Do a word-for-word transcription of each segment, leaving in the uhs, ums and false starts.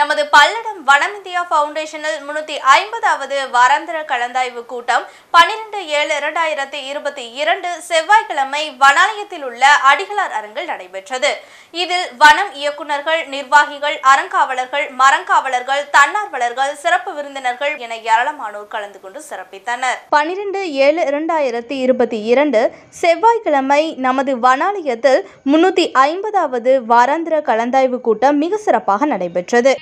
நமது பல்லடம் வனம் இந்தியா ஃபவுண்டேஷனில் முன்னூற்று ஐம்பதாவது வாராந்திர கலந்தாய்வு கூட்டம் பன்னிரண்டு ஏழு இரண்டாயிரத்து இருபத்தி இரண்டு செவ்வாய்க்கிழமை வனாலயத்தில் உள்ள அடிகளார் அரங்கில் நடைபெற்றது. இதில் வனம் இயக்குநர்கள், நிர்வாகிகள், அறங்காவலர்கள், மரங்காவலர்கள், தன்னார்வலர்கள், சிறப்பு விருந்தினர்கள் என ஏராளமானோர் கலந்து கொண்டு சிறப்பித்தனர். பன்னிரண்டு ஏழு இரண்டாயிரத்து இருபத்தி இரண்டு செவ்வாய்க்கிழமை நமது வனாலயத்தில் முன்னூற்று ஐம்பதாவது வாராந்திர கலந்தாய்வு கூட்டம் மிக சிறப்பாக நடைபெற்றது.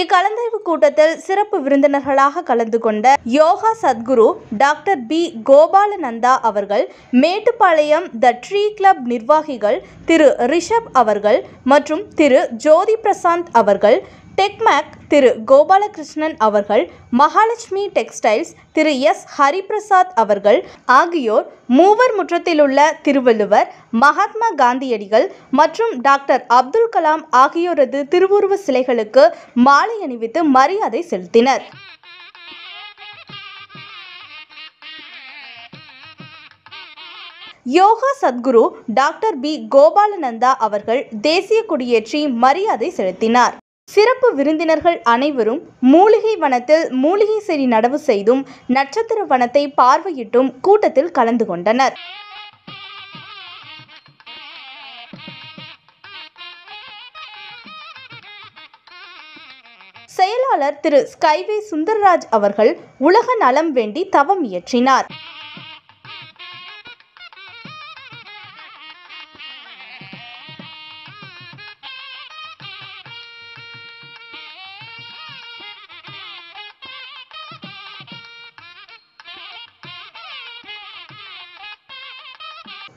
இக்கலந்தாய்வு கூட்டத்தில் சிறப்பு விருந்தினர்களாக கலந்து கொண்ட யோகா சத்குரு டாக்டர் பி. கோபாலநந்தா அவர்கள், மேட்டுப்பாளையம் த ட்ரீ கிளப் நிர்வாகிகள் திரு ரிஷப் அவர்கள் மற்றும் திரு ஜோதி பிரசாந்த் அவர்கள், டெக்மேக் திரு கோபால கிருஷ்ணன் அவர்கள், மகாலட்சுமி டெக்ஸ்டைல்ஸ் திரு எஸ். ஹரி பிரசாத் அவர்கள் ஆகியோர் மூவர் முற்றத்திலுள்ள திருவள்ளுவர், மகாத்மா காந்தியடிகள் மற்றும் டாக்டர் அப்துல் கலாம் ஆகியோரது திருவுருவ சிலைகளுக்கு மாலை அணிவித்து மரியாதை செலுத்தினர். Yoga Sadguru doctor P. கோபாலநந்தா அவர்கள் தேசிய கொடியேற்றி மரியாதை செலுத்தினார். சிறப்பு விருந்தினர்கள் அனைவரும் மூலிகை வனத்தில் மூலிகை செடி நடவு செய்தும் நட்சத்திர வனத்தை பார்வையிட்டும் கூட்டத்தில் கலந்து கொண்டனர். செயலாளர் திரு ஸ்கைவே சுந்தர்ராஜ் அவர்கள் உலக நலம் வேண்டி தவம் இயற்றினார்.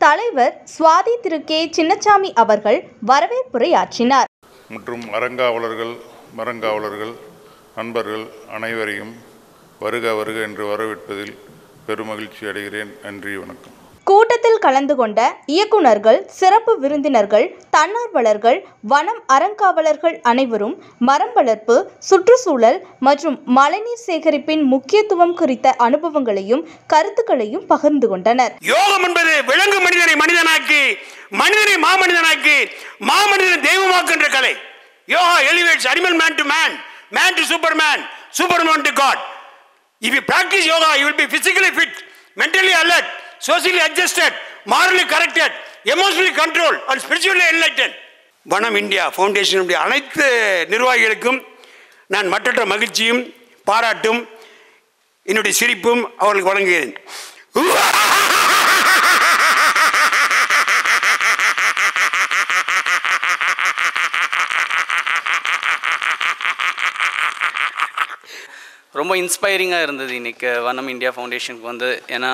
தலைவர் ஸ்வாதி திருகே சின்னசாமி அவர்கள் வரவேற்புரையாற்றினார். மற்றும் அரங்காவலர்கள், மரங்காவலர்கள், நண்பர்கள் அனைவரையும் வருக வருக என்று வரவேற்பதில் பெருமகிழ்ச்சி அடைகிறேன். நன்றி, வணக்கம். கூட்டத்தில் கலந்து கொண்ட இயக்குநர்கள், சிறப்பு விருந்தினர்கள், தன்னார்வலர்கள், வனம் அறங்காவலர்கள் அனைவரும் மரம் வளர்ப்பு, சுற்றுச்சூழல் மற்றும் மழைநீர் சேகரிப்பின் முக்கியத்துவம் குறித்த அனுபவங்களையும் கருத்துக்களையும் பகிர்ந்து கொண்டனர். யோகம் என்பது விலங்கு மனிதனை மனிதனாக்கி, மனிதனை மாமனிதனாக்கி, மாமனிதனை தெய்வமாக்குன்ற கலை. Yoga elevates animal man to man, man to superman, superman to god. If you practice yoga, you will be physically fit, mentally alert, socially adjusted, morally corrected, emotionally controlled and spiritually enlightened. Vanam India ஃபவுண்டேஷனுடைய அனைத்து நிர்வாகிகளுக்கும் நான் மற்றற்ற மகிழ்ச்சியும் பாராட்டும் என்னுடைய சிரிப்பும் அவர்களுக்கு வழங்குகிறேன். ரொம்ப இன்ஸ்பைரிங்காக இருந்தது இன்னைக்கு வனம் இந்தியா ஃபவுண்டேஷனுக்கு வந்து. ஏன்னா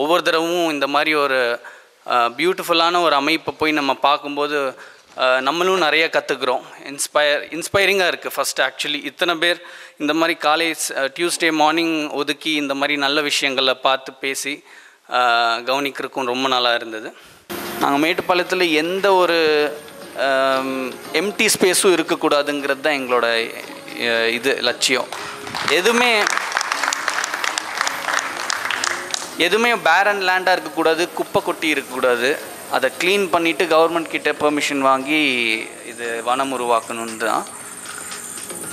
ஒவ்வொரு தடவும் இந்த மாதிரி ஒரு பியூட்டிஃபுல்லான ஒரு அமைப்பை போய் நம்ம பார்க்கும்போது நம்மளும் நிறைய கற்றுக்குறோம். இன்ஸ்பயர் இன்ஸ்பைரிங்காக இருக்குது. ஃபஸ்ட் ஆக்சுவலி இத்தனை பேர் இந்த மாதிரி காலேஜ் டியூஸ்டே மார்னிங் ஒதுக்கி இந்த மாதிரி நல்ல விஷயங்களை பார்த்து பேசி கவனிக்கிறதுக்கும் ரொம்ப நாளாக இருந்தது. நாங்கள் மேட்டுப்பாளையத்தில் எந்த ஒரு எம்டி ஸ்பேஸும் இருக்கக்கூடாதுங்கிறது தான் எங்களோட இது லட்சியம். எதுவுமே எதுவுமே பேர் அண்ட் லேண்டாக இருக்கக்கூடாது, குப்பை கொட்டி இருக்கக்கூடாது. அதை க்ளீன் பண்ணிவிட்டு கவர்மெண்ட் கிட்டே பெர்மிஷன் வாங்கி இது வனம் உருவாக்கணுன்னு தான்.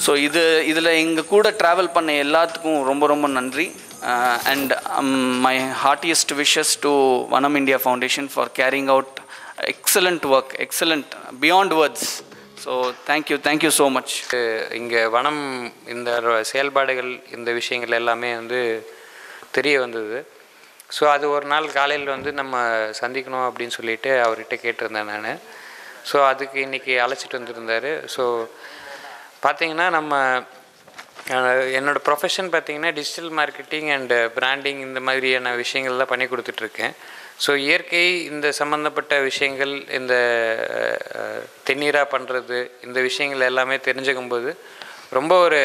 ஸோ இது இதில் எங்கள் கூட ட்ராவல் பண்ண எல்லாத்துக்கும் ரொம்ப ரொம்ப நன்றி. And my heartiest wishes to Vanam India Foundation for carrying out excellent work, excellent beyond words. So thank you, thank you so much. இங்கே வனம் இந்த செயல்பாடுகள், இந்த விஷயங்கள் எல்லாமே வந்து தெரிய வந்தது. ஸோ அது ஒரு நாள் காலையில் வந்து நம்ம சந்திக்கணும் அப்படின்னு சொல்லிட்டு அவர்கிட்ட கேட்டிருந்தேன் நான். ஸோ அதுக்கு இன்றைக்கி அழைச்சிட்டு வந்துருந்தார். ஸோ பார்த்திங்கன்னா நம்ம என்னோடய ப்ரொஃபஷன் பார்த்திங்கன்னா டிஜிட்டல் மார்க்கெட்டிங் அண்டு பிராண்டிங் இந்த மாதிரியான விஷயங்கள் தான் பண்ணி கொடுத்துட்ருக்கேன். ஸோ இயற்கை இந்த சம்மந்தப்பட்ட விஷயங்கள், இந்த தென்னீராக பண்ணுறது, இந்த விஷயங்கள் எல்லாமே தெரிஞ்சுக்கும்போது ரொம்ப ஒரு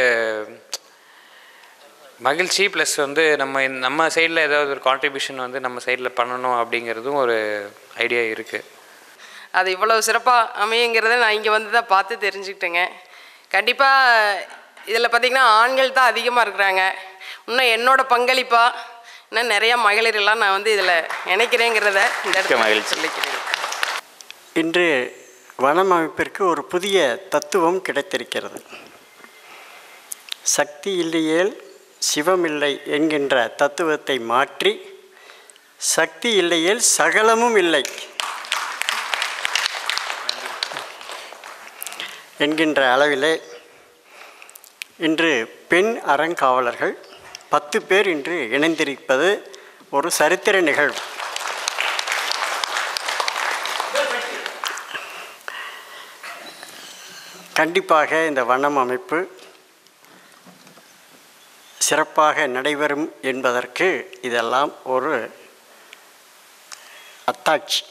மகிழ்ச்சி. ப்ளஸ் வந்து நம்ம நம்ம சைடில் ஏதாவது ஒரு கான்ட்ரிபியூஷன் வந்து நம்ம சைடில் பண்ணணும் அப்படிங்கிறதும் ஒரு ஐடியா இருக்குது. அது இவ்வளோ சிறப்பாக அமையுங்கிறத நான் இங்கே வந்து தான் பார்த்து தெரிஞ்சுக்கிட்டேங்க. கண்டிப்பாக இதில் பார்த்திங்கன்னா ஆண்கள் தான் அதிகமாக இருக்கிறாங்க. இன்னும் என்னோட பங்களிப்பா இன்னும் நிறைய மகளிர் எல்லாம் நான் வந்து இதில் நினைக்கிறேங்கிறத சொல்லிக்கிறேன். இன்று வனம் அமைப்பிற்கு ஒரு புதிய தத்துவம் கிடைத்திருக்கிறது. சக்தி இல்லையேல் சிவமில்லை என்கின்ற தத்துவத்தை மாற்றி சக்தி இல்லையேல் சகலமும் இல்லை என்கின்ற அளவிலே இன்று பெண் அறங்காவலர்கள் பத்து பேர் இன்று இணைந்திருப்பது ஒரு சரித்திர நிகழ்வு. கண்டிப்பாக இந்த வனம் அமைப்பு சிறப்பாக நடைபெறும் என்பதற்கு இதெல்லாம் ஒரு அத்தாட்சி.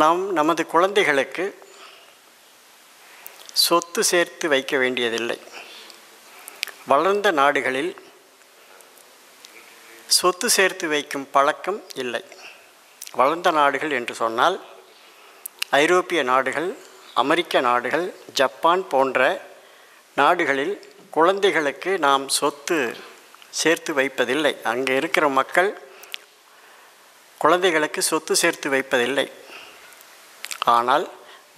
நாம் நமது குழந்தைகளுக்கு சொத்து சேர்த்து வைக்க வேண்டியதில்லை. வளர்ந்த நாடுகளில் சொத்து சேர்த்து வைக்கும் பழக்கம் இல்லை. வளர்ந்த நாடுகள் என்று சொன்னால் ஐரோப்பிய நாடுகள், அமெரிக்க நாடுகள், ஜப்பான் போன்ற நாடுகளில் குழந்தைகளுக்கு நாம் சொத்து சேர்த்து வைப்பதில்லை. அங்கே இருக்கிற மக்கள் குழந்தைகளுக்கு சொத்து சேர்த்து வைப்பதில்லை. ஆனால்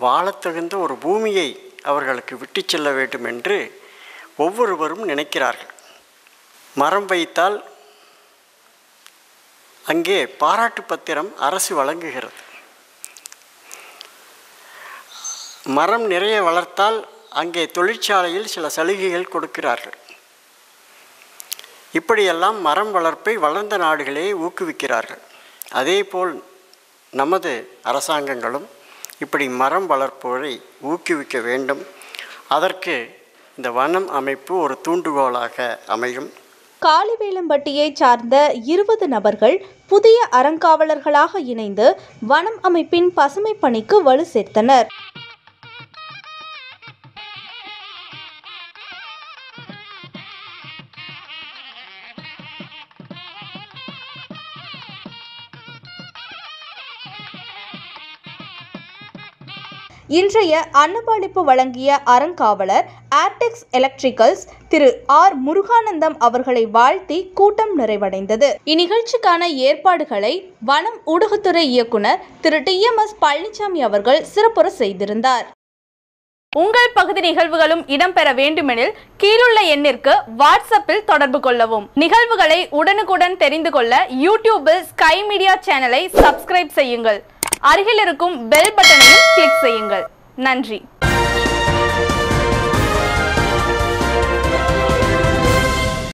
வாழத்தகுந்த ஒரு பூமியை அவர்களுக்கு விட்டு செல்ல வேண்டும் என்று ஒவ்வொருவரும் நினைக்கிறார்கள். மரம் வைத்தால் அங்கே பாராட்டு பத்திரம் அரசு வழங்குகிறது. மரம் நிறைய வளர்த்தால் அங்கே தொழிற்சாலையில் சில சலுகைகள் கொடுக்கிறார்கள். இப்படியெல்லாம் மரம் வளர்ப்பை வளர்ந்த நாடுகளே ஊக்குவிக்கிறார்கள். அதேபோல் நமது அரசாங்கங்களும் இப்படி மரம் வளர்ப்போரை ஊக்குவிக்க வேண்டும். அதற்கு இந்த வனம் அமைப்பு ஒரு தூண்டுகோலாக அமையும். காளிவேலம்பட்டியை சார்ந்த இருபது நபர்கள் புதிய அறங்காவலர்களாக இணைந்து வனம் அமைப்பின் பசுமை பணிக்கு வலு சேர்த்தனர். இன்றைய அன்னபாளிப்பு வழங்கிய அறங்காவலர் Airtex electricals Thiru R Muruganandam அவர்களை வாழ்த்தி கூட்டம் நிறைவடைந்தது. இந்நிகழ்ச்சிக்கான ஏற்பாடுகளை வனம் ஊடகத்துறை இயக்குனர் Thiru T M S Palanisamy அவர்கள் சிறப்புற செய்திருந்தார். உங்கள் பகுதி நிகழ்வுகளும் இடம்பெற வேண்டுமெனில் கீழுள்ள எண்ணிற்கு வாட்ஸ்அப்பில் தொடர்பு கொள்ளவும். நிகழ்வுகளை உடனுக்குடன் தெரிந்து கொள்ள யூடியூபில் ஸ்கை மீடியா சேனலை சப்ஸ்கிரைப் செய்யுங்கள். அருகில் இருக்கும் பெல் பட்டனையும் கிளிக் செய்யுங்கள். நன்றி.